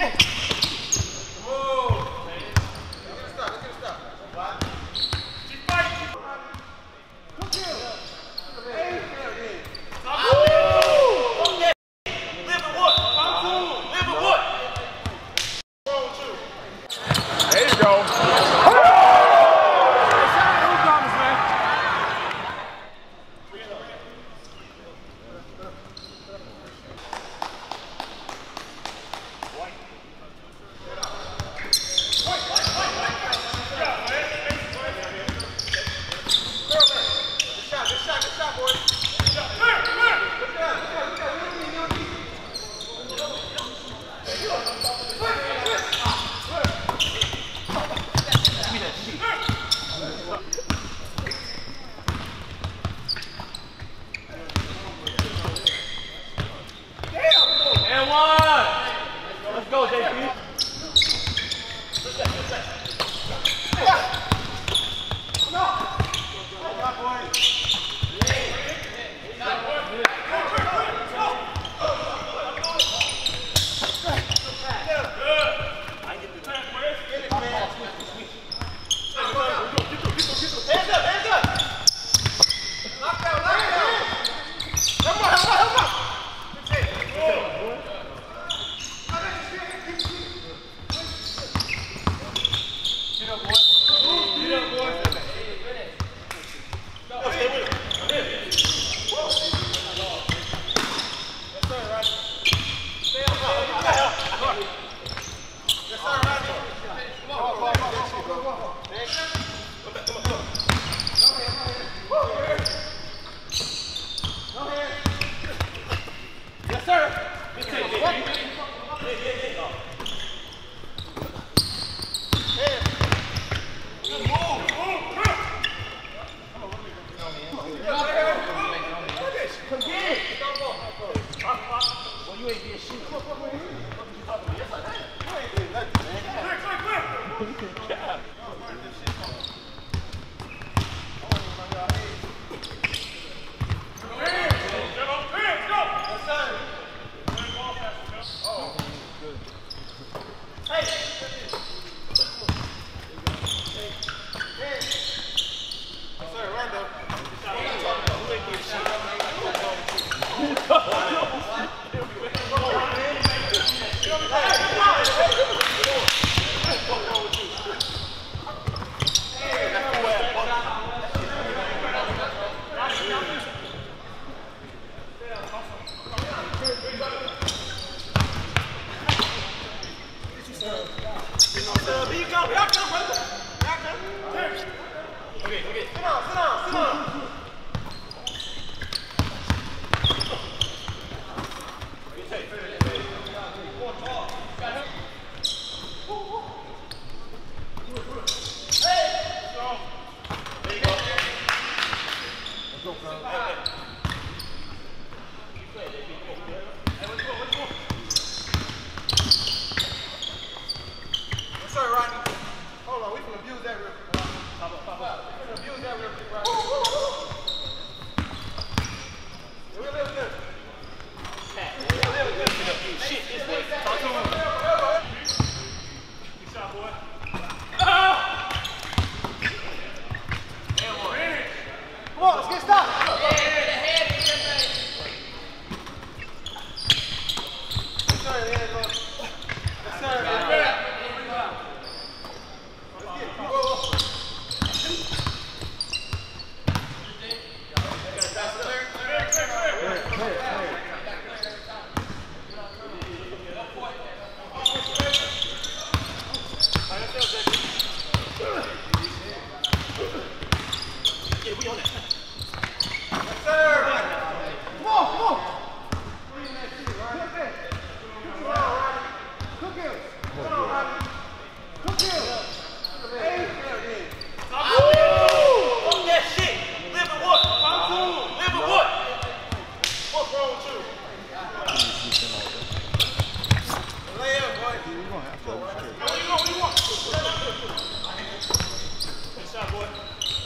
Boy.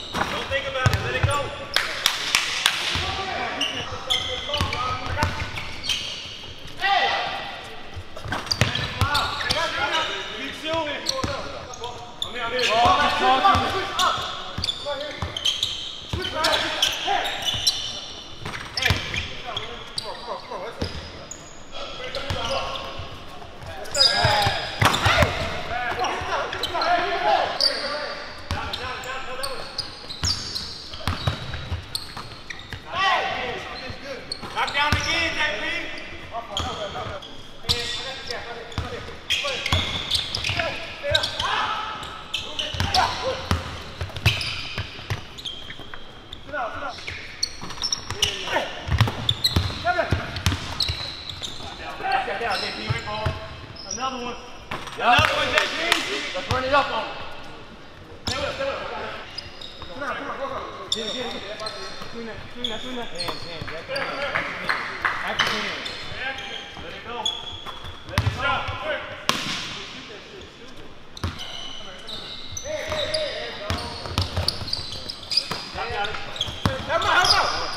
Don't think about it. Let it go. one. Yep. Another one, JP. Let's run it up on him. Stay with him, stay with him. Come on, come on, go, go. Get it, get it. Swing that, swing that, swing that. Hands, hands, back to hands, back to hands. Back to hands. Let it go. Let it go. Quick. Shoot that shit, shoot it. Hey, hey, hey. There you go. I got it. Help him out, help him out.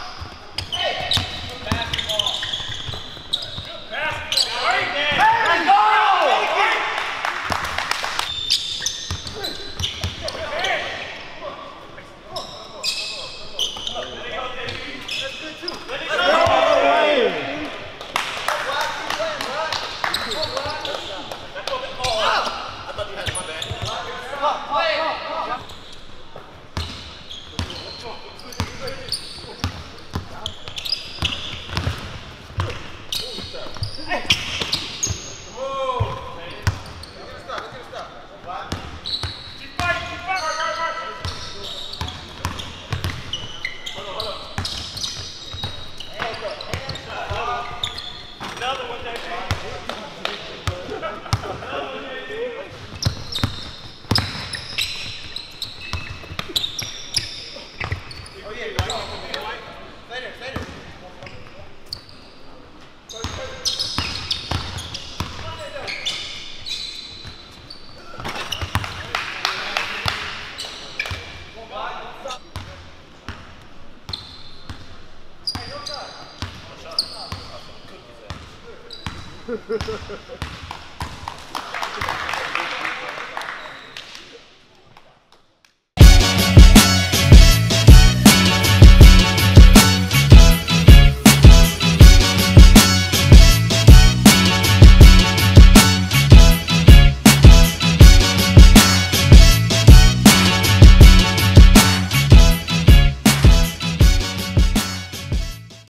Ha, ha, ha.